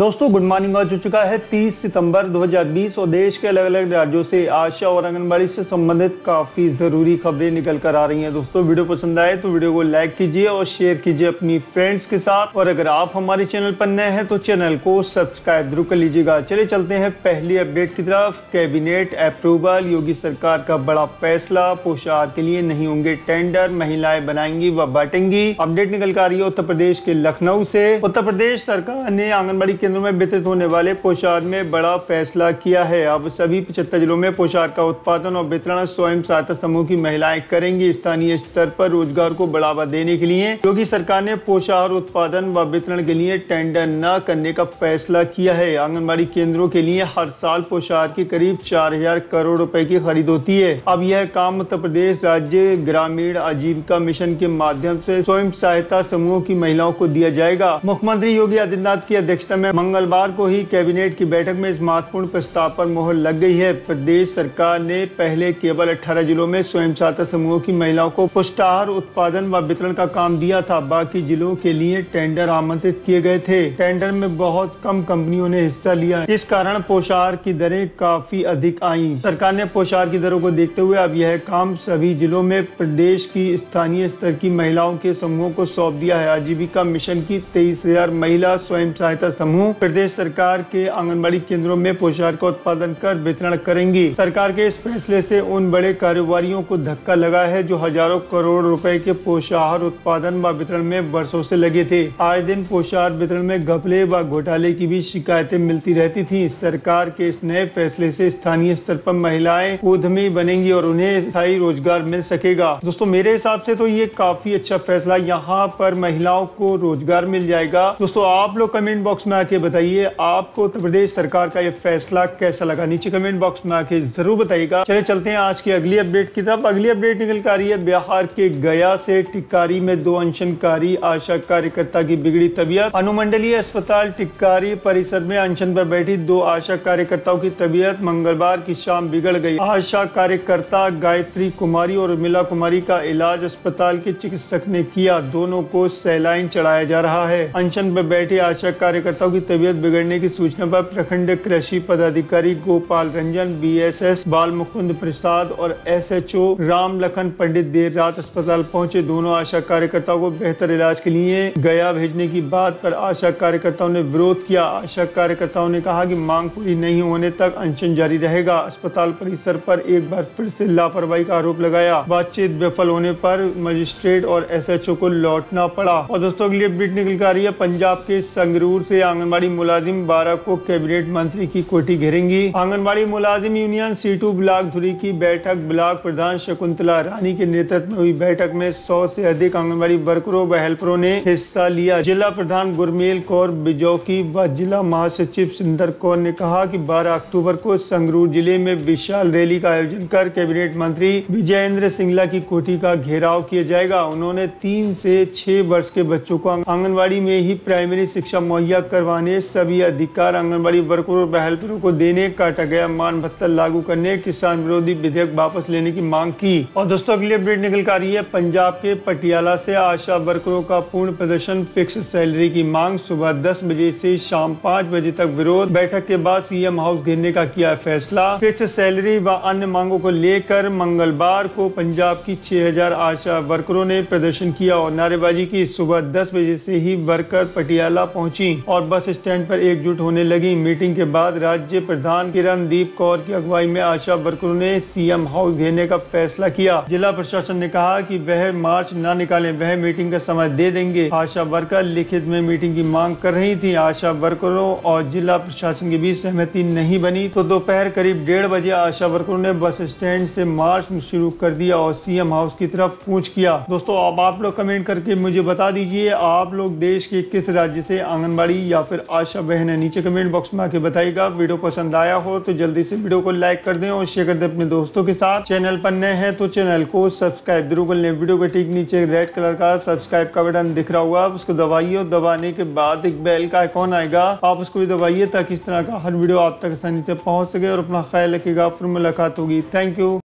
दोस्तों good morning. आज हो चुका है 30 सितंबर 2020 और देश के अलग अलग राज्यों से आशा और आंगनबाड़ी से संबंधित काफ़ी ज़रूरी खबरें निकल कर आ रही हैं। दोस्तों वीडियो पसंद आए तो वीडियो को लाइक कीजिए और शेयर कीजिए अपनी फ्रेंड्स के साथ, और अगर आप हमारे चैनल पर नए हैं तो चैनल को सब्सक्राइब जरूर कर लीजिएगा। चले चलते हैं पहली अपडेट की तरफ। कैबिनेट अप्रूवल, योगी सरकार का बड़ा फैसला, पोशाक के लिए नहीं होंगे टेंडर, महिलाएं बनाएंगी व बांटेंगी। अपडेट निकल कर आ रही है उत्तर प्रदेश के लखनऊ से। उत्तर प्रदेश सरकार ने आंगनबाड़ी केंद्रों में वितरित होने वाले पोशाक में बड़ा फैसला किया है। अब सभी 75 जिलों में पोशाक का उत्पादन और वितरण स्वयं सहायता समूह की महिलाएं करेंगी। स्थानीय स्तर पर रोजगार को बढ़ावा देने के लिए योगी सरकार ने पोशाक उत्पादन व वितरण के लिए टेंडर न करने का फैसला किया है। आंगनबाड़ी केंद्रों के लिए हर साल पोशाक की करीब 4,000 करोड़ रुपए की खरीद होती है। अब यह काम उत्तर प्रदेश राज्य ग्रामीण आजीविका मिशन के माध्यम से स्वयं सहायता समूह की महिलाओं को दिया जाएगा। मुख्यमंत्री योगी आदित्यनाथ की अध्यक्षता में मंगलवार को ही कैबिनेट की बैठक में इस महत्वपूर्ण प्रस्ताव पर मोहर लग गई है। प्रदेश सरकार ने पहले केवल 18 जिलों में स्वयं सहायता समूहों की महिलाओं को पोषाहार उत्पादन व वितरण का काम दिया था। बाकी जिलों के लिए टेंडर आमंत्रित किए गए थे। टेंडर में बहुत कम कंपनियों ने हिस्सा लिया, इस कारण पोषाहार की दरें काफी अधिक आईं। सरकार ने पोषाहार की दरों को देखते हुए अब यह काम सभी जिलों में प्रदेश की स्थानीय स्तर की महिलाओं के समूहों को सौंप दिया है। आजीविका मिशन की 23,000 महिला स्वयं सहायता समूह प्रदेश सरकार के आंगनबाड़ी केंद्रों में पोशाक का उत्पादन कर वितरण करेंगी। सरकार के इस फैसले से उन बड़े कारोबारियों को धक्का लगा है जो हजारों करोड़ रुपए के पोषाहार उत्पादन व वितरण में वर्षों से लगे थे। आज दिन पोषाहार वितरण में घपले व घोटाले की भी शिकायतें मिलती रहती थीं। सरकार के इस नए फैसले से स्थानीय स्तर पर महिलाएं उद्यमी बनेंगी और उन्हें स्थायी रोजगार मिल सकेगा। दोस्तों मेरे हिसाब से तो ये काफी अच्छा फैसला, यहाँ पर महिलाओं को रोजगार मिल जाएगा। दोस्तों आप लोग कमेंट बॉक्स में के बताइए आपको उत्तर प्रदेश सरकार का यह फैसला कैसा लगा, नीचे कमेंट बॉक्स में आके जरूर बताइएगा। चले चलते हैं आज की अगली अपडेट की तरफ। अगली अपडेट निकल कर आ रही है बिहार के गया से। टिकारी में 2 अनशनकारी आशा कार्यकर्ता की बिगड़ी तबीयत। अनुमंडलीय अस्पताल टिकारी परिसर में अनशन पर बैठी 2 आशा कार्यकर्ताओं की तबीयत मंगलवार की शाम बिगड़ गयी। आशा कार्यकर्ता गायत्री कुमारी और उर्मिला कुमारी का इलाज अस्पताल के चिकित्सक ने किया। दोनों को सैलाइन चढ़ाया जा रहा है। अनशन पर बैठे आशा कार्यकर्ताओं की तबीयत बिगड़ने की सूचना पर प्रखंड कृषि पदाधिकारी गोपाल रंजन, बीएसएस बालमुकुंद प्रसाद और एसएचओ रामलखन पंडित देर रात अस्पताल पहुंचे। दोनों आशा कार्यकर्ताओं को बेहतर इलाज के लिए गया भेजने की बात पर आशा कार्यकर्ताओं ने विरोध किया। आशा कार्यकर्ताओं ने कहा कि मांग पूरी नहीं होने तक अनशन जारी रहेगा। अस्पताल परिसर पर एक बार फिर से लापरवाही का आरोप लगाया। बातचीत विफल होने पर मजिस्ट्रेट और एसएचओ को लौटना पड़ा। और दोस्तों अगली अपडेट निकल आ रही है पंजाब के संगरूर से। आंगनबाड़ी मुलाजिम 12 को कैबिनेट मंत्री की कोठी घेरेंगी। आंगनबाड़ी मुलाजिम यूनियन सीटू ब्लॉक धुरी की बैठक ब्लॉक प्रधान शकुंतला रानी के नेतृत्व में हुई। बैठक में 100 से अधिक आंगनबाड़ी वर्करों व हेल्परों ने हिस्सा लिया। जिला प्रधान गुरमेल कौर बिजौकी व जिला महासचिव सुंदर कौर ने कहा कि 12 अक्टूबर को संगरूर जिले में विशाल रैली का आयोजन कर कैबिनेट मंत्री विजयेंद्र सिंगला की कोठी का घेराव किया जाएगा। उन्होंने 3 से 6 वर्ष के बच्चों को आंगनबाड़ी में ही प्राइमरी शिक्षा मुहैया करवाने, सभी अधिकार आंगनबाड़ी वर्करों व हेल्परों को देने, काटा गया मान भत्ता लागू करने, किसान विरोधी विधेयक वापस लेने की मांग की। और दोस्तों अगली अपडेट निकल कर आ रही है पंजाब के पटियाला से। आशा वर्करों का पूर्ण प्रदर्शन, फिक्स सैलरी की मांग, सुबह 10 बजे से शाम 5 बजे तक विरोध। बैठक के बाद सीएम हाउस घेरने का किया फैसला। फिक्स सैलरी व अन्य मांगों को लेकर मंगलवार को पंजाब की 6,000 आशा वर्करों ने प्रदर्शन किया और नारेबाजी की। सुबह 10 बजे से ही वर्कर पटियाला पहुँची और बस स्टैंड पर एकजुट होने लगी। मीटिंग के बाद राज्य प्रधान किरण दीप कौर की अगुवाई में आशा वर्करों ने सीएम हाउस घेरने का फैसला किया। जिला प्रशासन ने कहा कि वह मार्च न निकालें, वह मीटिंग का समय दे देंगे। आशा वर्कर लिखित में मीटिंग की मांग कर रही थी। आशा वर्करों और जिला प्रशासन के बीच सहमति नहीं बनी तो दोपहर करीब 1:30 बजे आशा वर्करों ने बस स्टैंड से मार्च शुरू कर दिया और सीएम हाउस की तरफ कूच किया। दोस्तों अब आप लोग कमेंट करके मुझे बता दीजिए आप लोग देश के किस राज्य से आंगनबाड़ी या फिर आशा बहन है, नीचे कमेंट बॉक्स में आके बताइएगा। वीडियो पसंद आया हो तो जल्दी से वीडियो को लाइक कर दें और शेयर कर दें अपने दोस्तों के साथ। चैनल पर नए हैं तो चैनल को सब्सक्राइब जरूर कर लें। वीडियो के ठीक नीचे रेड कलर का सब्सक्राइब का बटन दिख रहा होगा, उसको दबाइए और दबाने के बाद एक बेल का आइकॉन आएगा, आप उसको भी दबाइए ताकि इस तरह का हर वीडियो आप तक आसानी से पहुंच सके। और अपना ख्याल रखिएगा, फिर मुलाकात होगी। Thank you.